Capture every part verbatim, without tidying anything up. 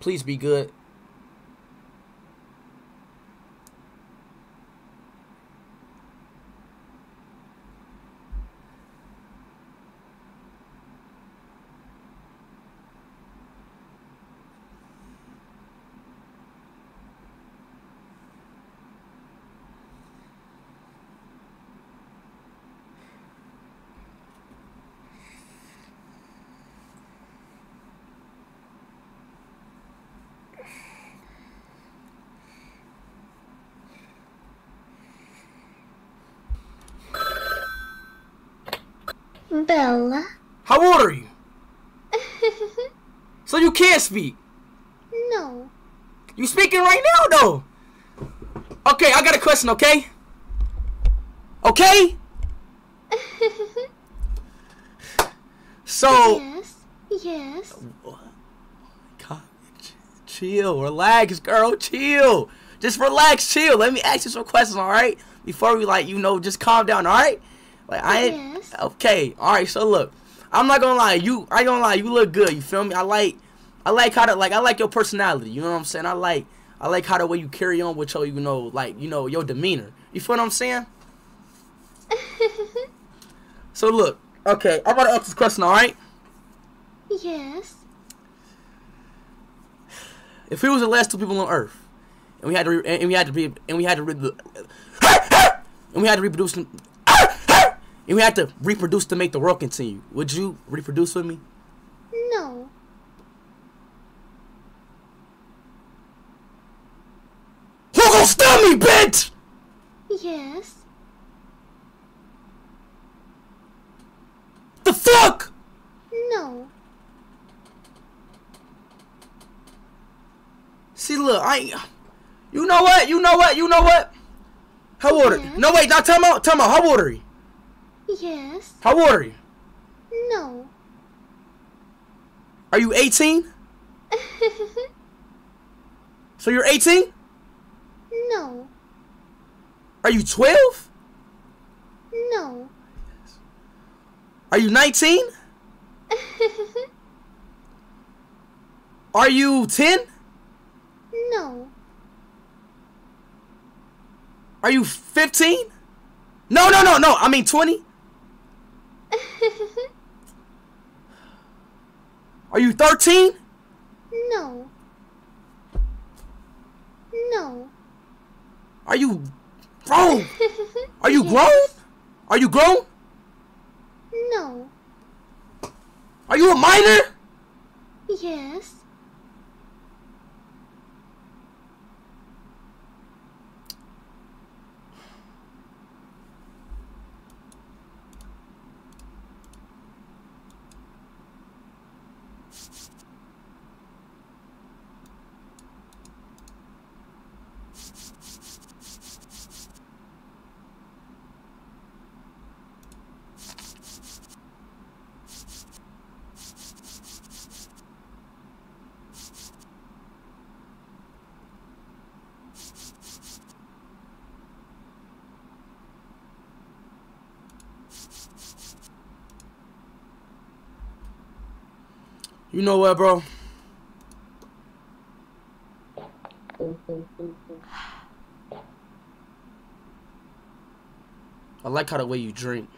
Please be good. Bella. How old are you? So you can't speak? No. You speaking right now, though. Okay, I got a question, okay? Okay? So... Yes, yes. God, chill, relax, girl, chill. Just relax, chill. Let me ask you some questions, all right? Before we, like, you know, just calm down, all right? Like, I ain't... Yes. Okay, alright, so look. I'm not gonna lie, you I ain't gonna lie, you look good, you feel me? I like I like how to like I like your personality, you know what I'm saying? I like I like how the way you carry on with your, you know, like, you know, your demeanor. You feel what I'm saying? So look, okay, I'm about to ask this question, alright? Yes. If we was the last two people on Earth and we had to re and we had to be and we had to re and we had to reproduce them, and we have to reproduce to make the world continue. Would you reproduce with me? No. Who gonna stop me, bitch? Yes. The fuck? No. See, look, I ain't... You know what? You know what? You know what? How old are you? No, wait, now tell me, tell me, how old are you? Yes. How old are you? No. Are you eighteen? So you're eighteen? No. Are you twelve? No. Are you nineteen? Are you ten? No. Are you fifteen? No, no, no, no. I mean twenty? Are you thirteen? No. No. Are you grown? Are you grown? Are you grown? No. Are you a minor? Yes. You know what, bro? I like how the way you drink.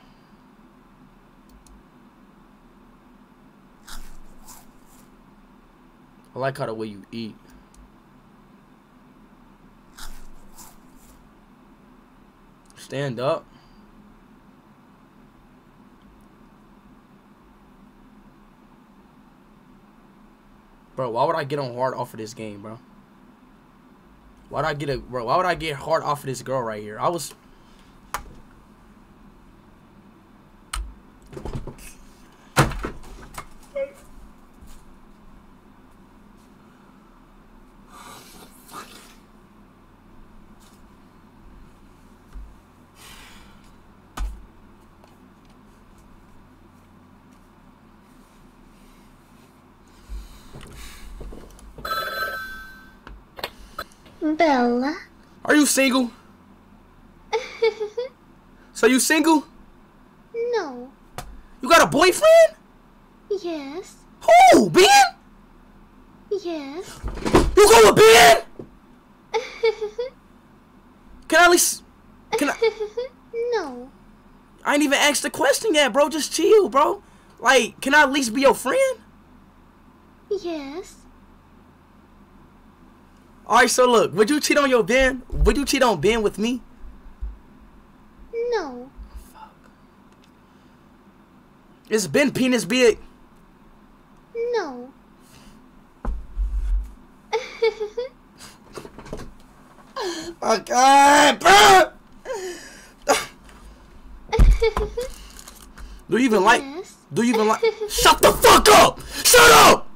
I like how the way you eat. Stand up. Bro, why would I get on hard off of this game, bro? Why would I get a bro? Why would I get hard off of this girl right here? I was. Bella. Are you single? So you single? No. You got a boyfriend? Yes. Who? Ben? Yes? You go to bed? Can I at least... Can I... No. I ain't even asked the question yet, bro. Just chill, bro. Like, can I at least be your friend? Yes. Alright, so look. Would you cheat on your Ben? Would you cheat on Ben with me? No. Fuck. Is Ben penis big? No. My God, bro! Do you even like? Yes. Do you even like? Shut the fuck up! Shut up!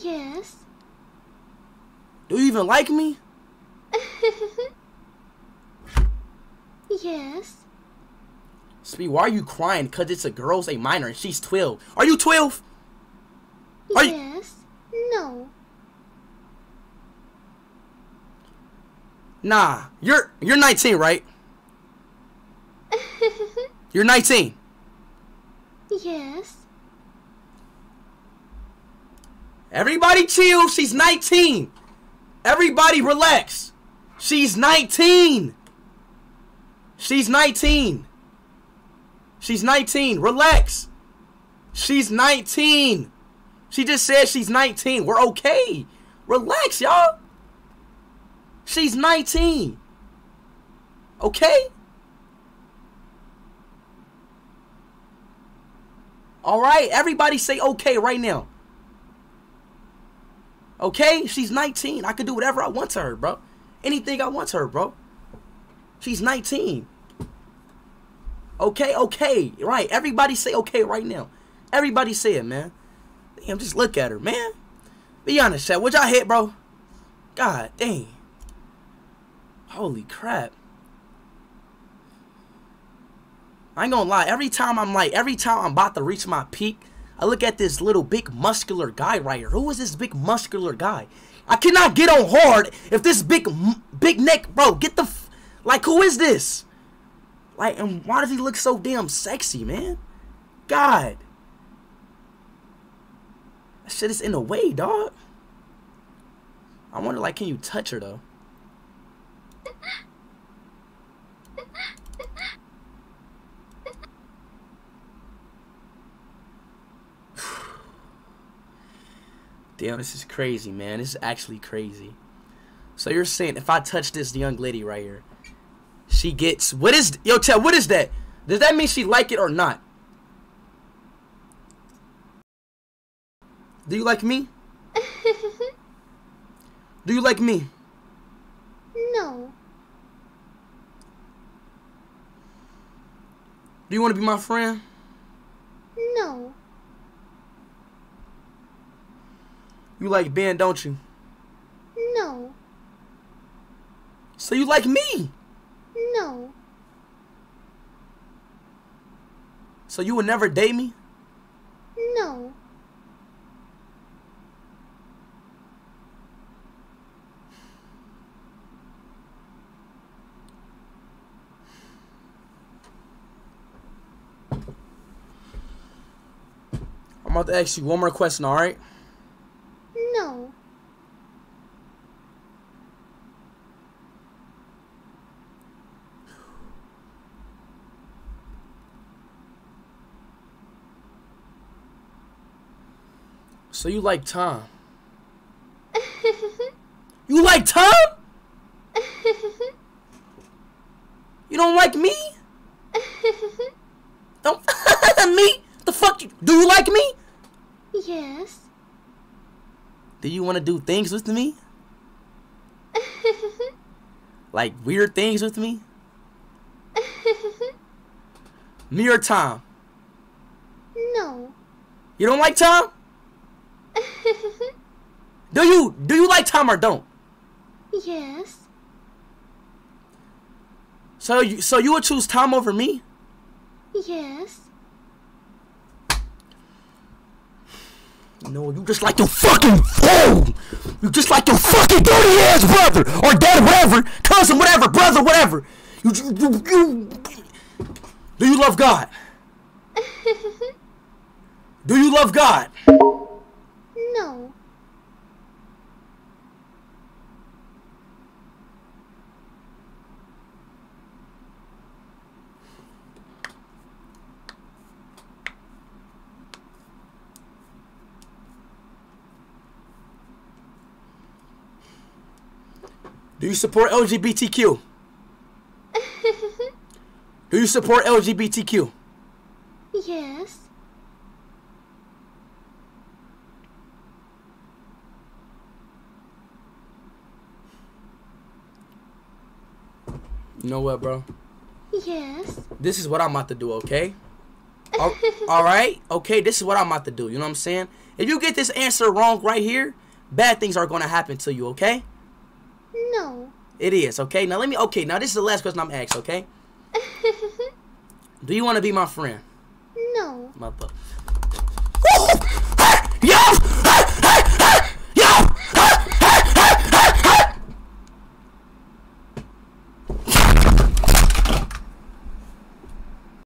Yes. Do you even like me? Yes. Speed, why are you crying? Cause it's a girl's a minor and she's twelve. Are you twelve? Are yes. You... No. Nah, you're you're nineteen, right? You're nineteen. Yes. Everybody chill. She's nineteen. Everybody relax. She's nineteen. She's nineteen. She's nineteen. Relax. She's nineteen. She just said she's nineteen. We're okay. Relax, y'all. She's nineteen. Okay? Alright, everybody say okay right now. Okay? She's nineteen. I can do whatever I want to her, bro. Anything I want to her, bro. She's nineteen. Okay, okay. Right. Everybody say okay right now. Everybody say it, man. Damn, just look at her, man. Be honest, chat. What y'all hit, bro? God dang. Holy crap. I ain't gonna lie, every time I'm like, every time I'm about to reach my peak, I look at this little big muscular guy right here. Who is this big muscular guy? I cannot get on hard if this big, big neck, bro, get the, f like, who is this? Like, and why does he look so damn sexy, man? God. That shit is in the way, dog. I wonder, like, can you touch her, though? Damn, this is crazy, man. This is actually crazy. So you're saying if I touch this young lady right here, she gets what is yo tell what is that? Does that mean she like it or not? Do you like me? Do you like me? No. Do you want to be my friend? No. You like Ben, don't you? No. So you like me? No. So you would never date me? No. I'm about to ask you one more question, alright? No. So you like Tom? You like Tom? You don't like me? Don't me? The fuck you? Do you like me? Yes. Do you want to do things with me? Like weird things with me? Me or Tom? No. You don't like Tom? Do you do you like Tom or don't? Yes. So you so you would choose Tom over me? Yes. No, you just like your fucking fool! You just like your fucking dirty ass brother! Or dad, whatever! Cousin, whatever! Brother, whatever! You, you, you, you. Do you love God? Do you love God? No. Do you support L G B T Q? Do you support L G B T Q? Yes. You know what, bro? Yes. This is what I'm about to do, okay? All, all right? Okay, this is what I'm about to do. You know what I'm saying? If you get this answer wrong right here, bad things are going to happen to you, okay? No. It is, okay? Now, let me... Okay, now this is the last question I'm asked, okay? Do you want to be my friend? No. My butt.